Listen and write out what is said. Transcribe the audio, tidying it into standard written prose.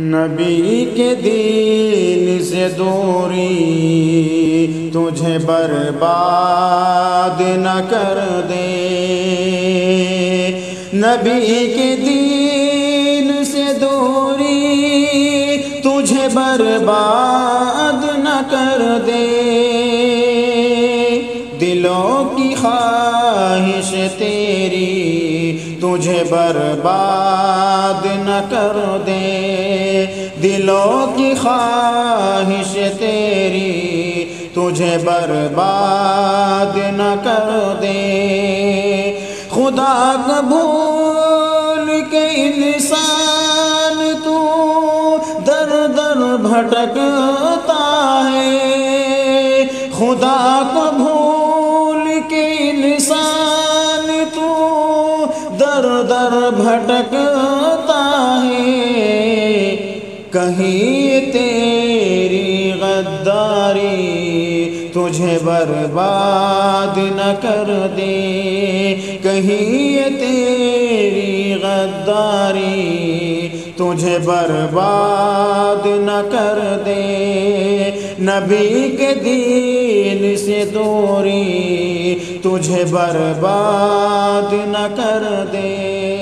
नबी के दीन से दूरी तुझे बर्बाद न कर दे। नबी के दीन से दूरी तुझे बर्बाद न कर दे। दिलों की ख्वाहिश तेरी तुझे बर्बाद न कर दे। दिलों की ख्वाहिश तेरी तुझे बर्बाद न कर दे। खुदा को भूल के इंसान तू दर दर भटकता है। खुदा को भूल के इंसान तू दर दर भटकता है। कहीं तेरी गद्दारी तुझे बर्बाद न कर दे। कहीं तेरी गद्दारी तुझे बर्बाद न कर दे। नबी के दीन से दूरी तुझे बर्बाद न कर दे।